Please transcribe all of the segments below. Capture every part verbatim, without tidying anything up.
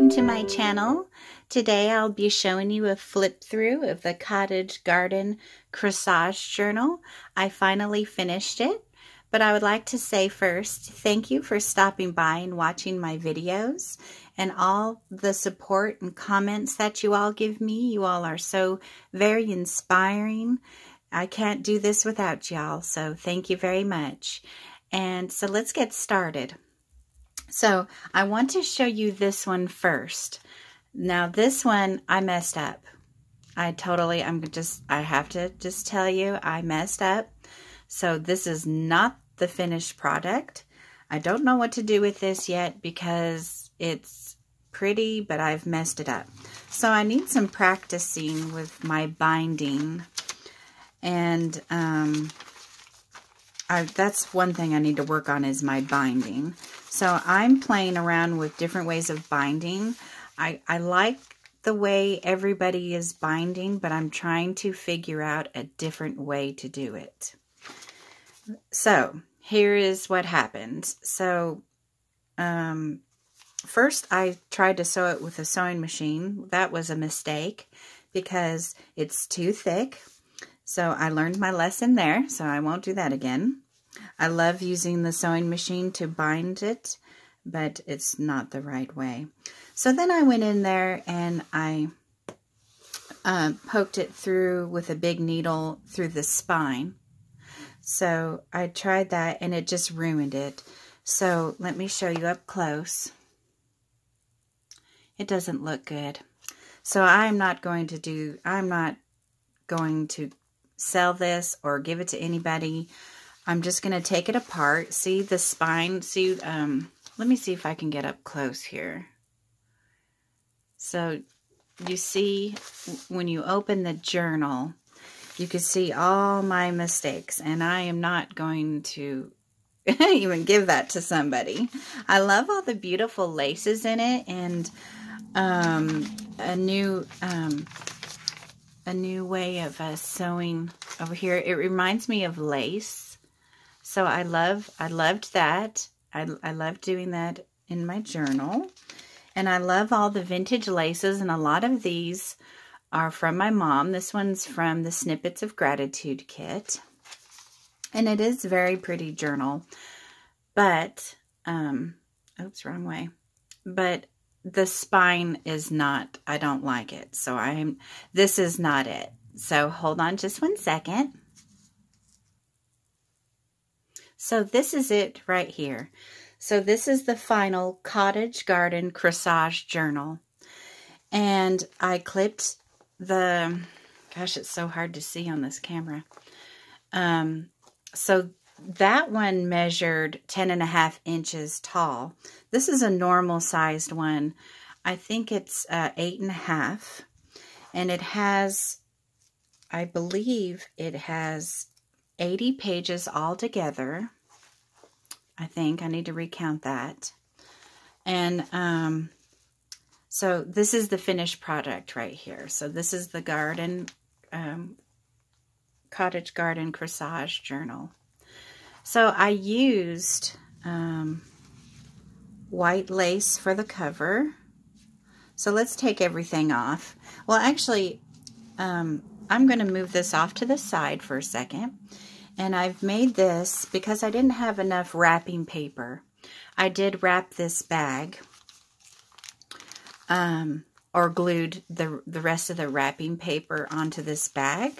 welcome to my channel. Today I'll be showing you a flip through of the Cottage Garden Corsage Journal. I finally finished it, but I would like to say first, thank you for stopping by and watching my videos and all the support and comments that you all give me. You all are so very inspiring. I can't do this without y'all, so thank you very much. And so let's get started. So I want to show you this one first. Now this one, I messed up. I totally, I'm just, I have to just tell you, I messed up. So this is not the finished product. I don't know what to do with this yet because it's pretty, but I've messed it up. So I need some practicing with my binding. And um, I, that's one thing I need to work on is my binding. So I'm playing around with different ways of binding. I, I like the way everybody is binding, but I'm trying to figure out a different way to do it. So here is what happened. So um, first I tried to sew it with a sewing machine. That was a mistake because it's too thick. So I learned my lesson there, so I won't do that again. I love using the sewing machine to bind it, but it's not the right way. So then I went in there and I uh, poked it through with a big needle through the spine. So I tried that and it just ruined it. So let me show you up close. It doesn't look good. So I'm not going to do, I'm not going to sell this or give it to anybody. I'm just going to take it apart. See the spine? See, um, let me see if I can get up close here. So you see, when you open the journal, you can see all my mistakes. And I am not going to even give that to somebody. I love all the beautiful laces in it. And um, a new... Um, a new way of uh, sewing over here. It reminds me of lace. So I love, I loved that. I, I love doing that in my journal. And I love all the vintage laces, and a lot of these are from my mom. This one's from the Snippets of Gratitude kit. And it is a very pretty journal. But, um, oops, wrong way. But the spine is not, I don't like it. So I'm, this is not it. So hold on just one second. So this is it right here. So this is the final Cottage Garden Corsage Journal. And I clipped the, gosh, it's so hard to see on this camera. Um, so that one measured ten and a half inches tall. This is a normal sized one. I think it's uh, eight and a half. And it has, I believe it has eighty pages all together. I think I need to recount that. And um, so this is the finished product right here. So this is the garden, um, Cottage Garden Corsage Journal. So I used um, white lace for the cover. So let's take everything off. Well, actually, um, I'm going to move this off to the side for a second. And I've made this because I didn't have enough wrapping paper. I did wrap this bag um, or glued the, the rest of the wrapping paper onto this bag.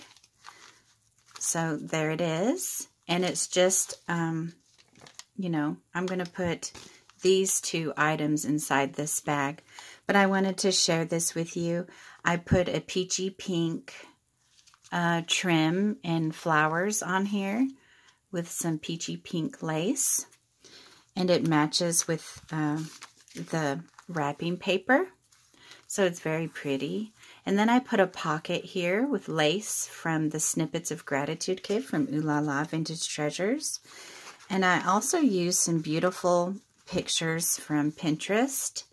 So there it is. And it's just, um, you know, I'm going to put these two items inside this bag. But I wanted to share this with you. I put a peachy pink uh, trim and flowers on here with some peachy pink lace. And it matches with uh, the wrapping paper. So it's very pretty. And then I put a pocket here with lace from the Snippets of Gratitude kit from Ooh La La Vintage Treasures. And I also used some beautiful pictures from Pinterest.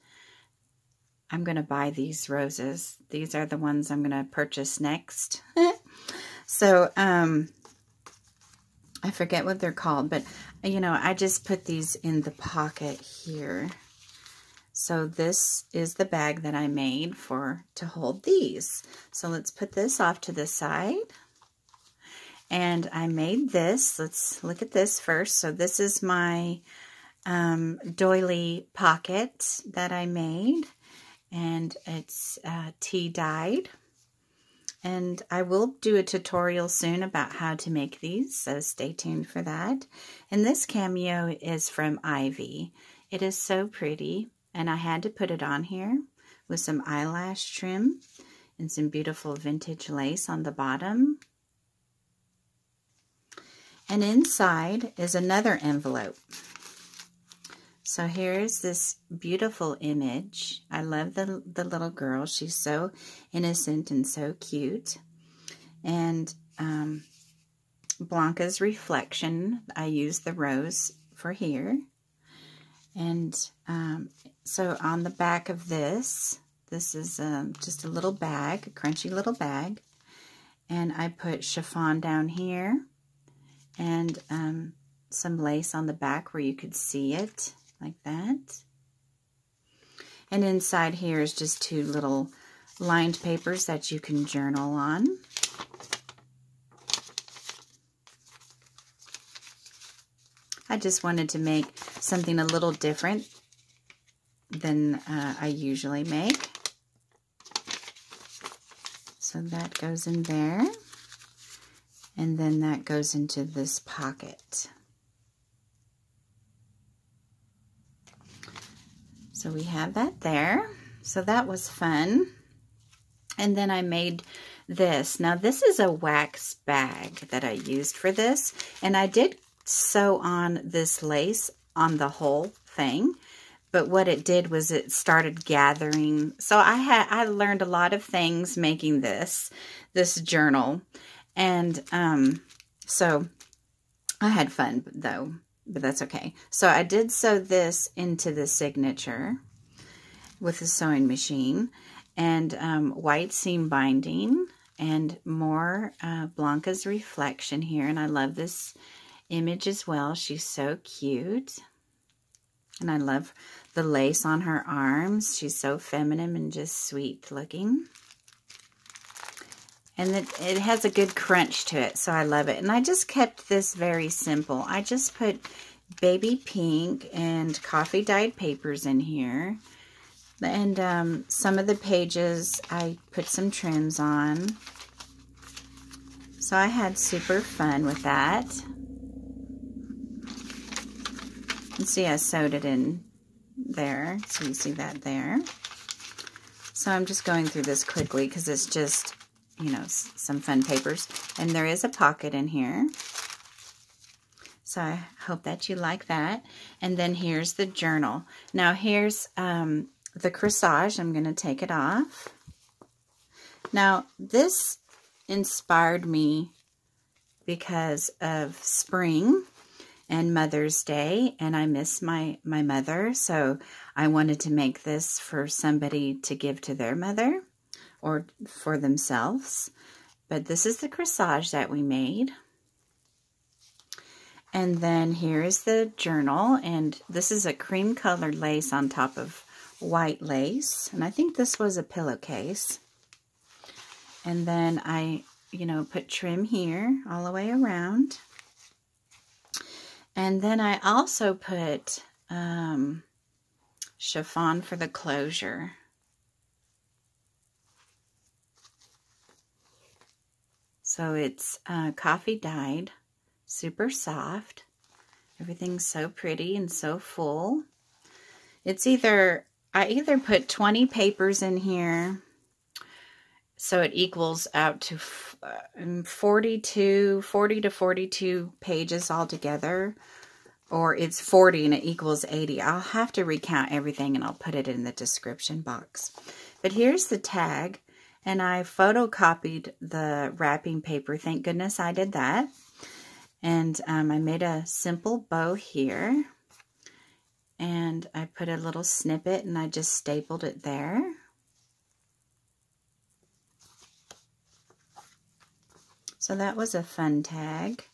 I'm going to buy these roses. These are the ones I'm going to purchase next. So, um, I forget what they're called, but, you know, I just put these in the pocket here. So this is the bag that I made for to hold these. So let's put this off to the side. And I made this. Let's look at this first. So this is my um, doily pocket that I made. And it's uh, tea dyed. And I will do a tutorial soon about how to make these, so stay tuned for that. And this cameo is from Ivy. It is so pretty, and I had to put it on here with some eyelash trim and some beautiful vintage lace on the bottom. And inside is another envelope. So here is this beautiful image. I love the, the little girl. She's so innocent and so cute. And um, Blanca's Reflection, I used the rose for here. And um, so on the back of this, this is um, just a little bag, a crunchy little bag. And I put chiffon down here and um, some lace on the back where you could see it. Like that. And inside here is just two little lined papers that you can journal on. I just wanted to make something a little different than uh, I usually make. So that goes in there. And then that goes into this pocket. So we have that there. So that was fun. And then I made this. Now this is a wax bag that I used for this. And I did sew on this lace on the whole thing. But what it did was it started gathering. So I had I learned a lot of things making this, this journal. And um, so I had fun though. But that's okay. So I did sew this into the signature with the sewing machine and um, white seam binding and more uh, Blanca's Reflection here. And I love this image as well. She's so cute. And I love the lace on her arms. She's so feminine and just sweet looking. And it, it has a good crunch to it, so I love it. And I just kept this very simple. I just put baby pink and coffee dyed papers in here. And um, some of the pages, I put some trims on. So I had super fun with that. And see, I sewed it in there. So you see that there. So I'm just going through this quickly because it's just... you know, some fun papers. And there is a pocket in here. So I hope that you like that. And then here's the journal. Now here's um, the corsage. I'm going to take it off. Now this inspired me because of spring and Mother's Day. And I miss my, my mother. So I wanted to make this for somebody to give to their mother. Or for themselves. But this is the corsage that we made. And then here is the journal, and this is a cream colored lace on top of white lace, and I think this was a pillowcase. And then I, you know, put trim here all the way around. And then I also put um, chiffon for the closure. So it's uh, coffee dyed, super soft. Everything's so pretty and so full. It's either, I either put twenty papers in here, so it equals out to forty-two, forty to forty-two pages altogether, or it's forty and it equals eighty. I'll have to recount everything and I'll put it in the description box. But here's the tag. And I photocopied the wrapping paper. Thank goodness I did that. And um, I made a simple bow here. And I put a little snippet and I just stapled it there. So that was a fun tag.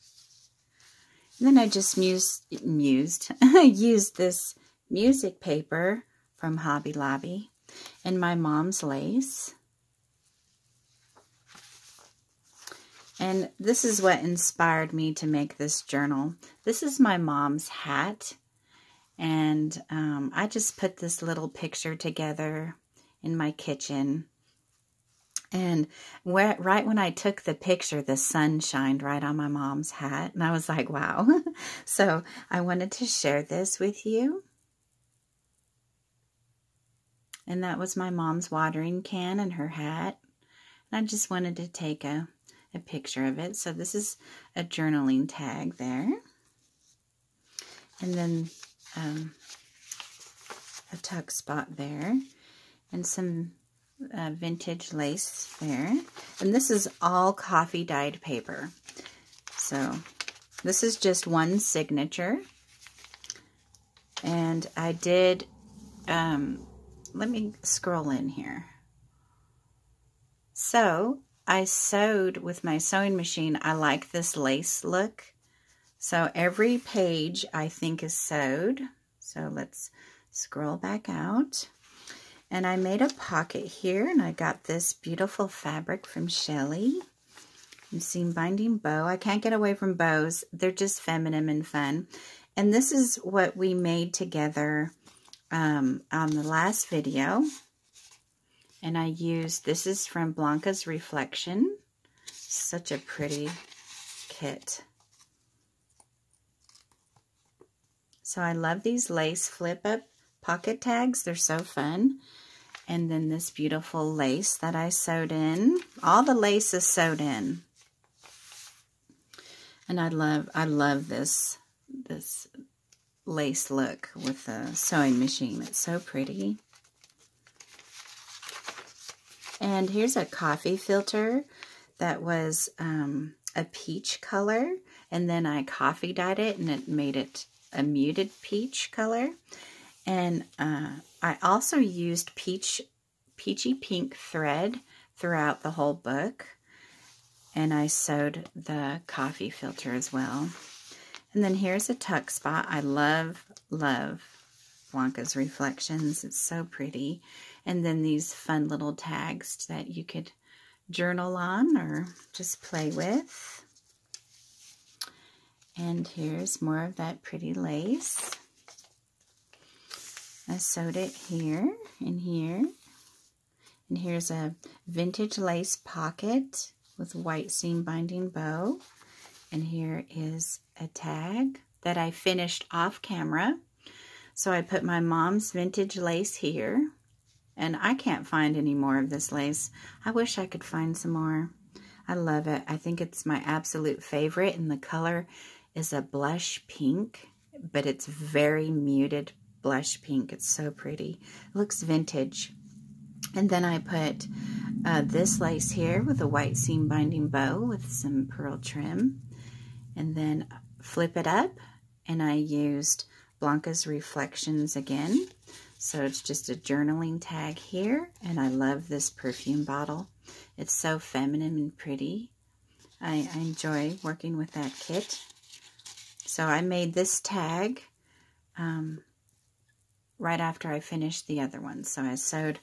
And then I just mused, mused, used this music paper from Hobby Lobby, and my mom's lace. And this is what inspired me to make this journal. This is my mom's hat. And um, I just put this little picture together in my kitchen. And where, right when I took the picture, the sun shined right on my mom's hat. And I was like, wow. So I wanted to share this with you. And that was my mom's watering can and her hat. And I just wanted to take a, a picture of it. So this is a journaling tag there. And then um, a tuck spot there. And some... Uh, vintage lace there, and this is all coffee dyed paper, so this is just one signature. And I did um, let me scroll in here. So I sewed with my sewing machine. I like this lace look, so every page I think is sewed. So let's scroll back out. And I made a pocket here, and I got this beautiful fabric from Shelley. You see binding bow. I can't get away from bows. They're just feminine and fun. And this is what we made together um, on the last video. And I used, this is from Blanca's Reflection. Such a pretty kit. So I love these lace flip-up pocket tags. They're so fun. And then this beautiful lace that I sewed in. All the lace is sewed in. And I love, I love this, this lace look with the sewing machine. It's so pretty. And here's a coffee filter that was um, a peach color. And then I coffee dyed it, and it made it a muted peach color. And uh, I also used peach, peachy pink thread throughout the whole book. And I sewed the coffee filter as well. And then here's a tuck spot. I love, love Blanca's Reflections. It's so pretty. And then these fun little tags that you could journal on or just play with. And here's more of that pretty lace. I sewed it here and here. And here's a vintage lace pocket with white seam binding bow. And here is a tag that I finished off camera. So I put my mom's vintage lace here. And I can't find any more of this lace. I wish I could find some more. I love it. I think it's my absolute favorite. And the color is a blush pink, but it's very muted pink. Blush pink. It's so pretty. It looks vintage. And then I put uh, this lace here with a white seam binding bow with some pearl trim. And then flip it up, and I used Blanca's Reflections again. So it's just a journaling tag here, and I love this perfume bottle. It's so feminine and pretty. I, I enjoy working with that kit. So I made this tag um, right after I finished the other one. So I sewed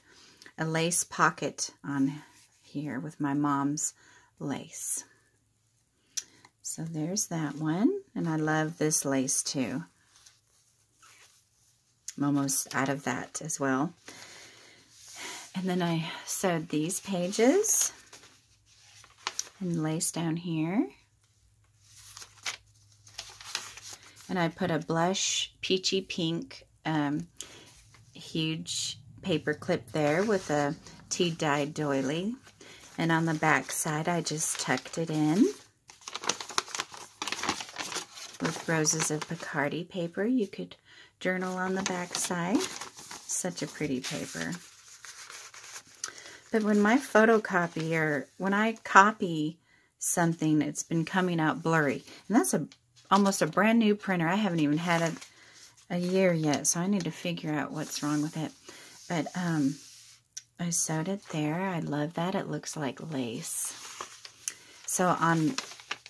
a lace pocket on here with my mom's lace. So there's that one. And I love this lace too. I'm almost out of that as well. And then I sewed these pages and lace down here. And I put a blush peachy pink Um, huge paper clip there with a tea dyed doily, and on the back side I just tucked it in with Roses of Picardi paper. You could journal on the back side. Such a pretty paper. But when my photocopier, when I copy something, it's been coming out blurry, and that's a almost a brand new printer. I haven't even had it a year yet, so I need to figure out what's wrong with it. But um, I sewed it there. I love that. It looks like lace. So on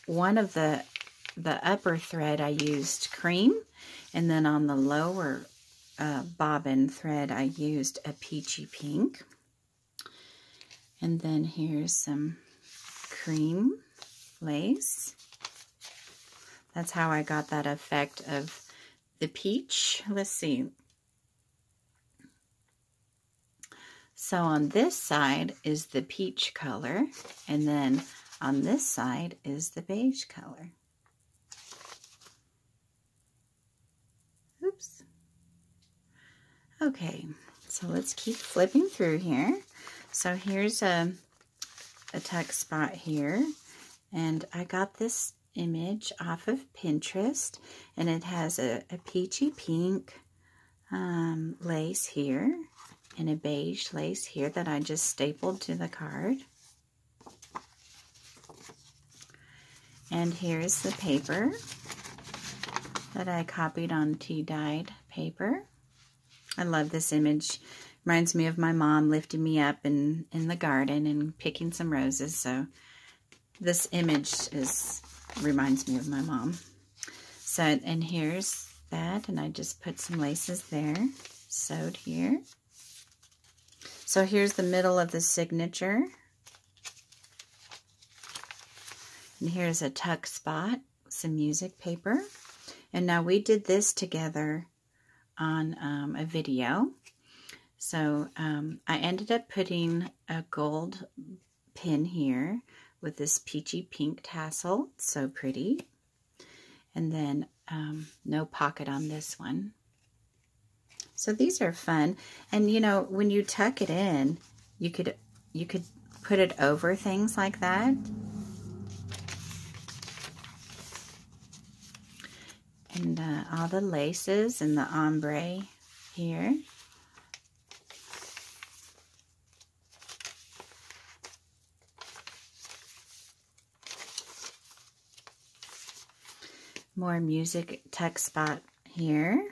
one of the the upper thread I used cream, and then on the lower uh, bobbin thread, I used a peachy pink. And then here's some cream lace. That's how I got that effect of the peach. Let's see. So on this side is the peach color, and then on this side is the beige color. Oops. Okay, so let's keep flipping through here. So here's a, a tuck spot here, and I got this image off of Pinterest, and it has a, a peachy pink um, lace here and a beige lace here that I just stapled to the card. And here's the paper that I copied on tea-dyed paper. I love this image. Reminds me of my mom lifting me up in, in the garden and picking some roses. So this image is reminds me of my mom. So, and here's that, and I just put some laces there, sewed here. So here's the middle of the signature. And here's a tuck spot, some music paper. And now we did this together on um, a video. So um, I ended up putting a gold pin here with this peachy pink tassel. So pretty. And then um, no pocket on this one. So these are fun. And you know, when you tuck it in, you could, you could put it over things like that. And uh, all the laces and the ombre here. More music tuck spot here.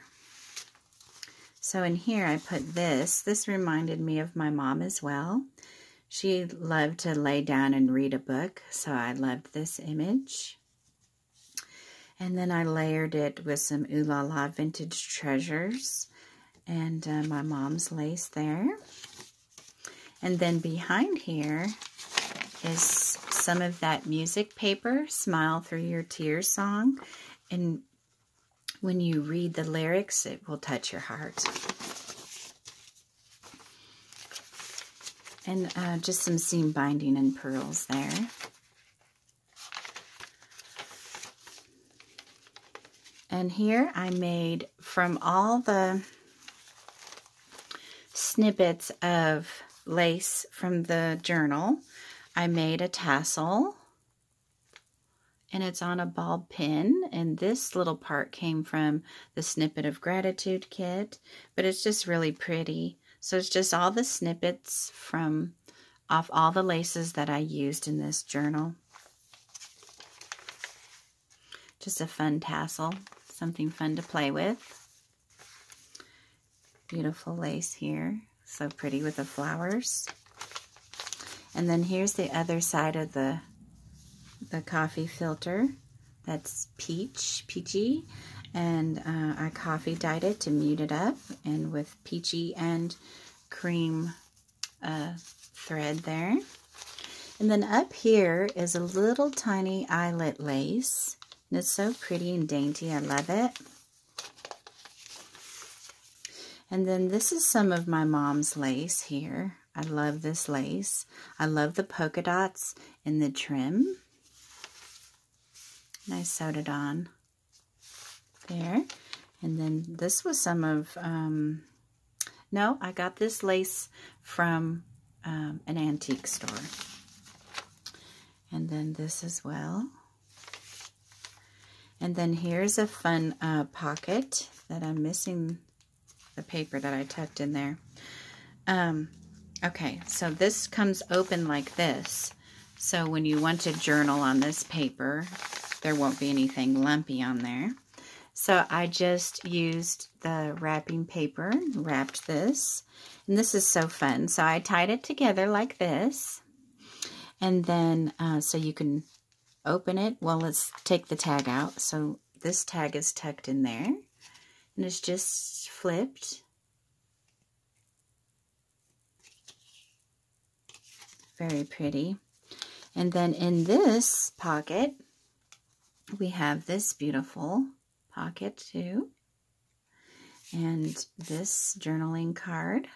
So in here I put this. This reminded me of my mom as well. She loved to lay down and read a book, so I loved this image. And then I layered it with some Ooh La La Vintage Treasures and uh, my mom's lace there. And then behind here is some of that music paper, Smile Through Your Tears song. And when you read the lyrics, it will touch your heart. And uh, just some seam binding and pearls there. And here I made from all the snippets of lace from the journal, I made a tassel, and it's on a ball pin. And this little part came from the Snippet of Gratitude kit, but it's just really pretty. So it's just all the snippets from off all the laces that I used in this journal. Just a fun tassel. Something fun to play with. Beautiful lace here. So pretty with the flowers. And then here's the other side of the, the coffee filter. That's peach, peachy. And uh, I coffee dyed it to mute it up. And with peachy and cream uh, thread there. And then up here is a little tiny eyelet lace. And it's so pretty and dainty. I love it. And then this is some of my mom's lace here. I love this lace. I love the polka dots in the trim. And I sewed it on there. And then this was some of, um, no, I got this lace from um, an antique store. And then this as well. And then here's a fun uh, pocket that I'm missing the paper that I tucked in there. Um, okay, so this comes open like this. So when you want to journal on this paper, there won't be anything lumpy on there. So I just used the wrapping paper and wrapped this. And this is so fun. So I tied it together like this. And then uh, so you can open it. Well, let's take the tag out. So this tag is tucked in there. and it's just flipped. Very pretty. And then in this pocket, we have this beautiful pocket too. And this journaling card.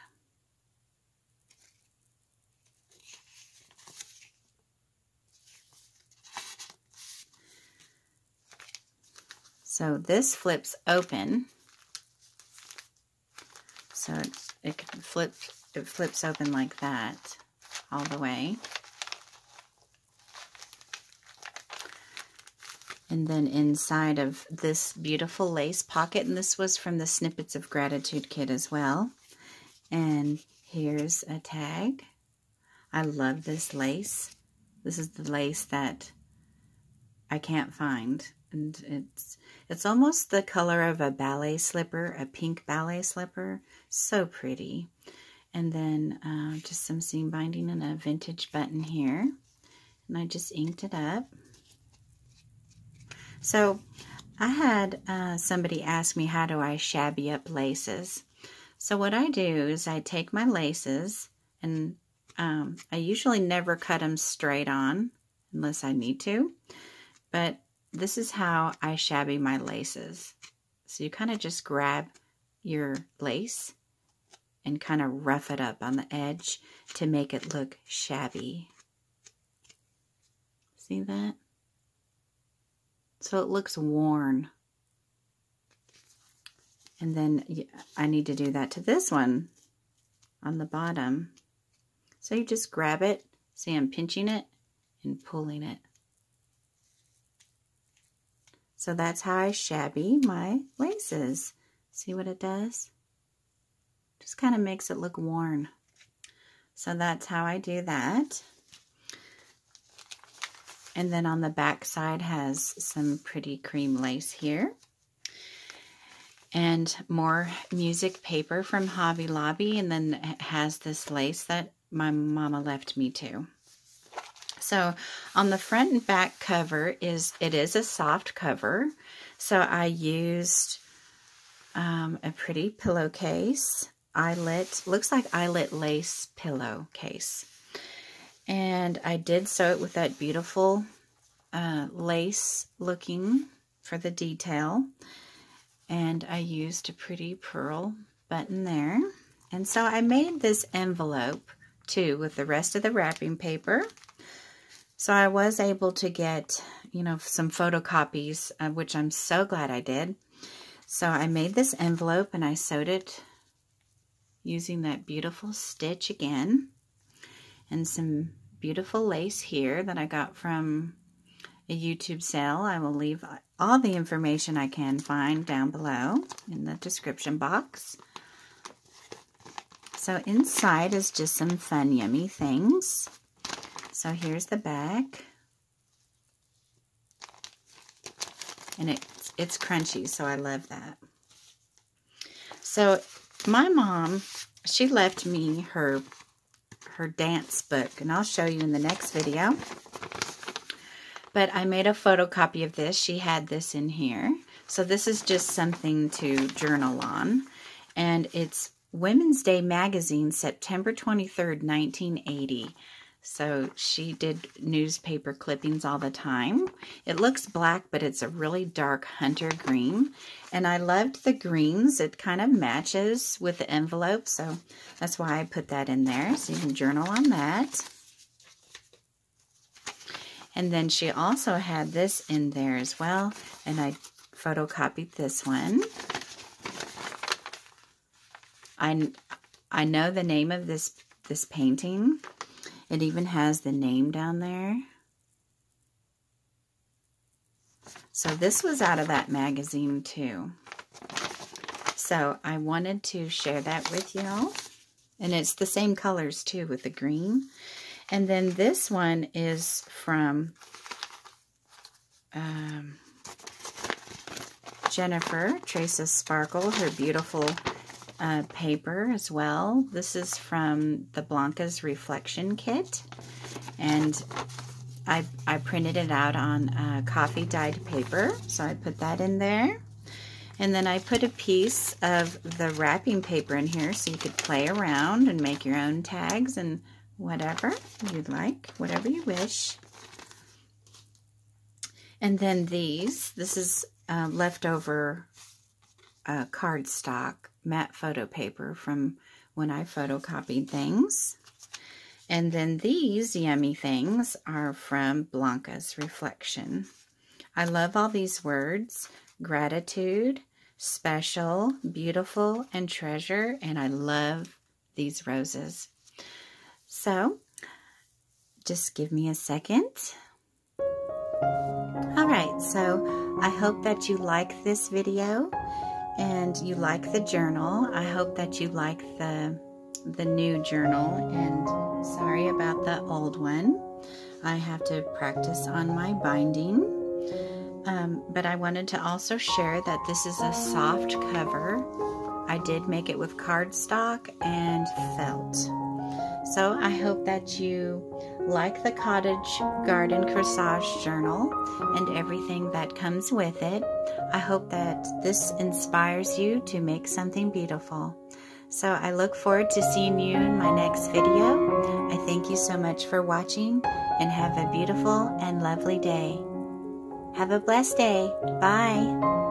So this flips open. So it, it can flip, it flips open like that all the way. And then inside of this beautiful lace pocket, and this was from the Snippets of Gratitude kit as well. And here's a tag. I love this lace. This is the lace that I can't find. And it's, it's almost the color of a ballet slipper, a pink ballet slipper. So pretty. And then uh, just some seam binding and a vintage button here. And I just inked it up. So I had uh, somebody ask me, how do I shabby up laces? So what I do is I take my laces, and um, I usually never cut them straight on unless I need to. But this is how I shabby my laces. So you kind of just grab your lace and kind of rough it up on the edge to make it look shabby. See that? So it looks worn. And then I need to do that to this one on the bottom. So you just grab it. See, I'm pinching it and pulling it. So that's how I shabby my laces. See what it does? Just kind of makes it look worn. So that's how I do that. And then on the back side has some pretty cream lace here. And more music paper from Hobby Lobby. And then it has this lace that my mama left me too. So on the front and back cover, is it is a soft cover. So I used um, a pretty pillowcase. Eyelet, looks like eyelet lace pillowcase. And I did sew it with that beautiful uh, lace looking for the detail. And I used a pretty pearl button there. And so I made this envelope too with the rest of the wrapping paper. So I was able to get, you know, some photocopies, uh, which I'm so glad I did. So I made this envelope and I sewed it using that beautiful stitch again. And some beautiful lace here that I got from a YouTube sale. I will leave all the information I can find down below in the description box. So inside is just some fun, yummy things. So here's the back. And it's, it's crunchy, so I love that. So my mom, she left me her... her dance book, and I'll show you in the next video. But I made a photocopy of this. She had this in here. So this is just something to journal on. And it's Women's Day Magazine, September twenty-third, nineteen eighty. So she did newspaper clippings all the time. It looks black, but it's a really dark hunter green. And I loved the greens. It kind of matches with the envelope. So that's why I put that in there. So you can journal on that. And then she also had this in there as well. And I photocopied this one. I, I know the name of this, this painting. It even has the name down there. So this was out of that magazine too. So I wanted to share that with y'all. And it's the same colors too with the green. And then this one is from um, Jennifer Trace of Sparkle, her beautiful Uh, paper as well. This is from the Blanca's Reflection kit, and I, I printed it out on uh, coffee dyed paper, so I put that in there. And then I put a piece of the wrapping paper in here so you could play around and make your own tags and whatever you'd like, whatever you wish. And then these, this is uh, leftover uh, cardstock, matte photo paper from when I photocopied things. And then these yummy things are from Blanca's Reflection. I love all these words, gratitude, special, beautiful, and treasure, and I love these roses. So, just give me a second. All right, so I hope that you like this video and you like the journal. I hope that you like the, the new journal, and sorry about the old one. I have to practice on my binding. Um, but I wanted to also share that this is a soft cover. I did make it with cardstock and felt. So I hope that you like the Cottage Garden Corsage Journal and everything that comes with it. I hope that this inspires you to make something beautiful. So I look forward to seeing you in my next video. I thank you so much for watching, and have a beautiful and lovely day. Have a blessed day. Bye.